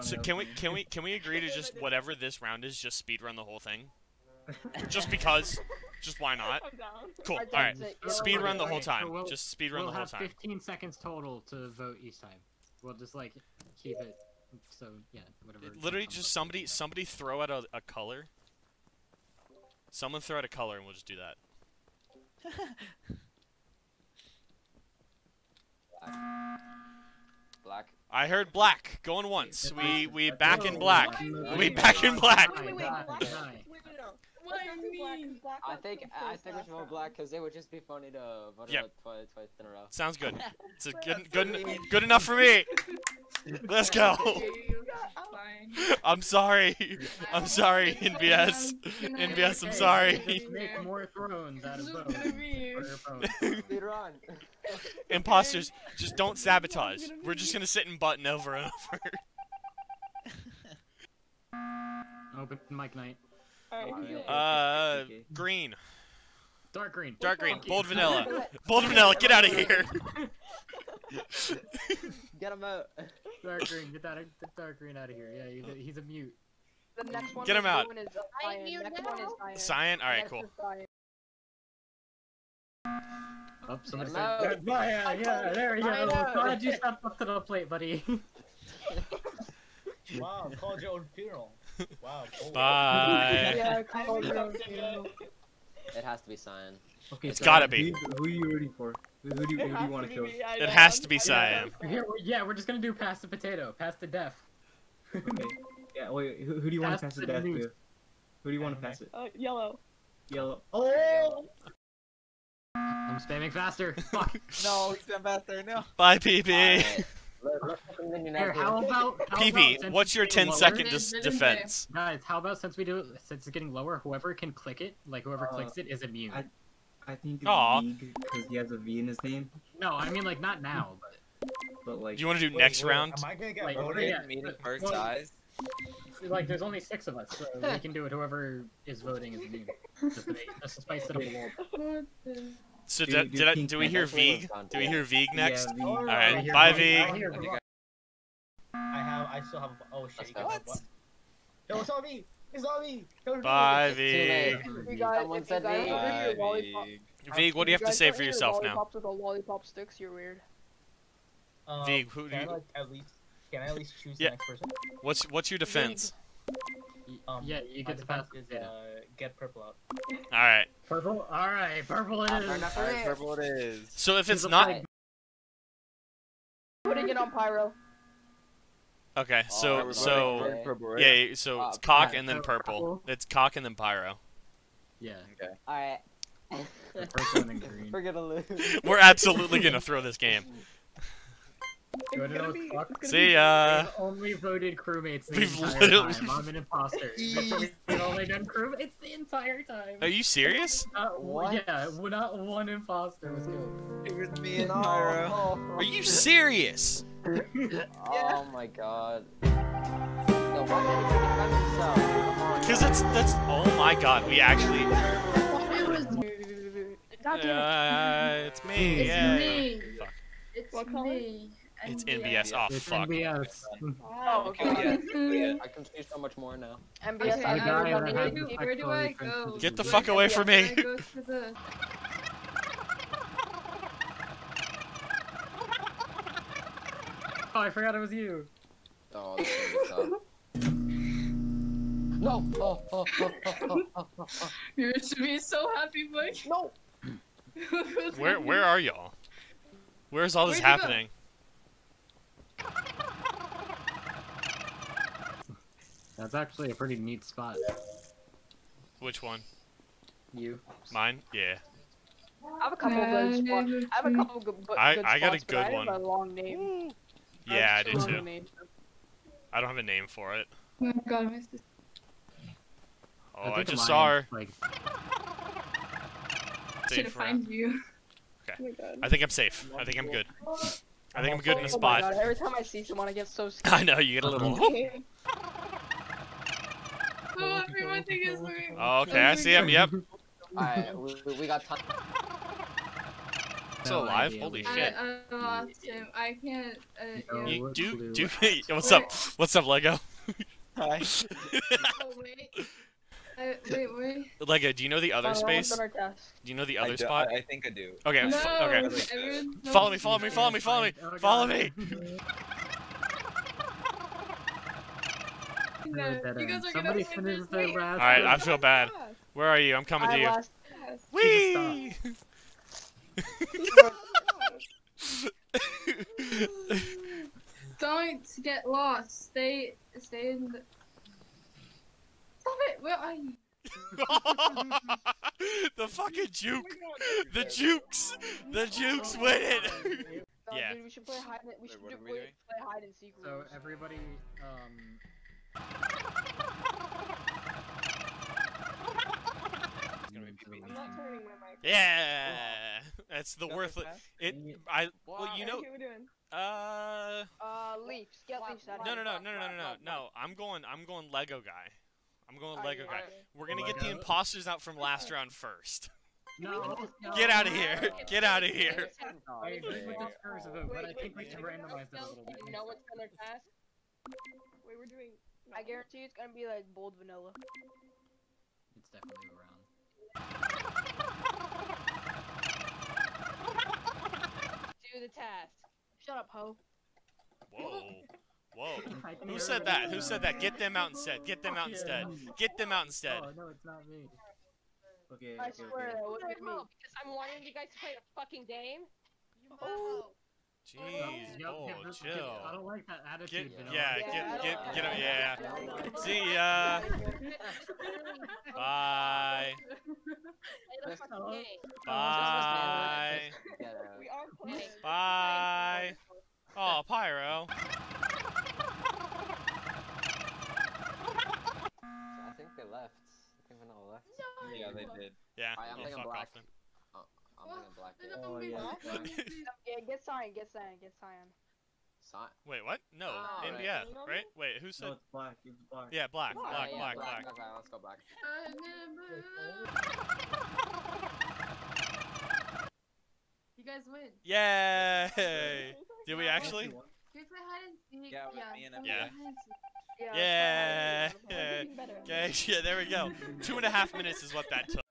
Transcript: So can we agree to just whatever this round is, just speedrun the whole thing? Just because. Just why not? Cool. All right. Speedrun the whole time. Just speedrun the whole time. We'll have 15 seconds total to vote each time. We'll just like keep it. So yeah, whatever. Literally, just somebody throw out a color. Someone throw out a color, and we'll just do that. Black. I heard black going once. We back in black. We back in black. I think we should vote black because it would just be funny to vote twice in a row. Sounds good. It's a good enough for me. Let's go. I'm sorry. I'm sorry, NBS. NBS, I'm sorry. Make more thrones out of both. Imposters, just don't sabotage. We're just gonna sit and button over and over. Open mic night. Green. Dark green. Dark green. Bold vanilla. Bold vanilla, get out of here. Get him out. Dark green, get that dark green out of here. Yeah, he's a mute. The next one, get him out. Cyan? Alright, cool. Oh, somebody said, yeah, there we go. Glad you stepped up to the plate, buddy. Wow, called your own funeral. Wow. Cool. Bye. Yeah, it has to be Cyan. Okay, it's gotta be. Who are you rooting for? Who do you want to kill? It has to be Cyan. Yeah, we're just gonna do pass the potato, pass the death. Okay. Yeah, wait, who do you want to pass the death to? Who do you want to pass it? Yellow. Yellow. Oh! I'm spamming faster. Fuck. No, spam faster, no. Bye, PP. Here, how about PP, what's your 10-second defense? Guys, how about since we do since it's getting lower, whoever can click it, like whoever clicks it is immune. I think it's because he has a V in his name. No, I mean like not now, but like. Do you want to do next round? Am I gonna get voted? Like there's only 6 of us, so we can do it. Whoever is voting is immune. That's the spice that will. So do we hear Vig? Do we hear Vig next? Yeah, all right, bye Vig. I still have. Oh shit! What? No, it's all me. It's all me. Bye Vig. Someone said Vig. Vig, what do you have to say for yourself now? With the lollipop sticks, you're weird. Vig, who do you? Can I at least choose the next person? What's your defense? Yeah, you get the pass. Get purple out. All right. Purple. All right, purple it is. All right, purple it is. So if it's not, putting it on pyro. Okay, so it's cock and then purple. It's cock and then pyro. Yeah. Okay. All right. We're gonna lose. We're absolutely gonna throw this game. See ya. Only voted crewmates the entire time. I'm an imposter. We've only done crewmates the entire time. Are you serious? What? Yeah, not one imposter was killed. It was me and Pyro. Are you serious? Oh my god. No, why did he defend himself? Because that's. Oh my god, we actually. It's me. It's me. Fuck. It's what color? Me. It's NBS. Oh, it's fuck. NBS. Oh, okay. Yeah. I can see so much more now. NBS. Where do I go? Get the fuck away from me. Oh, I forgot it was you. Oh, this is tough. No. You should be so happy, Mike. No. Where are y'all? Where's all this happening? That's actually a pretty neat spot. Which one? You. Mine? Yeah. I have a couple of good spots. I got a good one. I have a long name. Yeah, I do too. I don't have a name for it. Oh my god, I missed it. Oh, I just saw her. Like... Should find you. Okay. Oh I think I'm safe. I think I'm good. I think I'm good in the spot. Oh my god, every time I see someone, I get so scared. I know, you get a little. Oh, everyone is moving. Oh, okay, I see him. Yep. Alright, we got time. still alive? Holy shit. I lost him. I can't. What's up? What's up, Lego? Hi. Oh, wait. Wait. Lego, do you know the other space? Do you know the other spot? I think I do. Okay. No, okay. Follow me. Follow me. Follow me. Follow me. Follow me. Alright, I feel bad. Where are you? I'm coming to you. Whee! Don't get lost. Stay in the... Stop it! Where are you? The fucking juke! The jukes! The jukes win it! Yeah. Dude, we should play hide and... We should play hide and seek. So everybody, yeah, that's the worthless. Well, you know. Leafs. Get leafs. No. I'm going Lego guy. I'm going Lego guy. We're gonna get the imposters out from last round first. No. Get out of here. Get out of here. I agree with the curse of it, but I think we should randomize that a little bit. You know what's gonna pass? Wait, we're doing. I guarantee it's gonna be like bold vanilla. It's definitely around. Do the task. Shut up, ho. Whoa. Whoa. Who said that? Who said that? Get them out instead. Get them out instead. Get them out instead. Oh, no, it's not me. Okay, I swear that wasn't me. Because I'm wanting you guys to play a fucking game. Oh. Jeez, oh, chill. I don't like that attitude. Get him, See ya. Bye. Bye. Bye. Oh, Pyro. I think they left. I think Vanilla left. Yeah, they did. Yeah, I'm black. Oh, yeah. Get cyan. Wait, what? No, India, right? Wait, who said? No, it's black. It's black. Yeah, black. Black. Okay, let's go black. You guys win. Yay! Did we actually? Yeah. Okay, yeah, there we go. 2.5 minutes is what that took.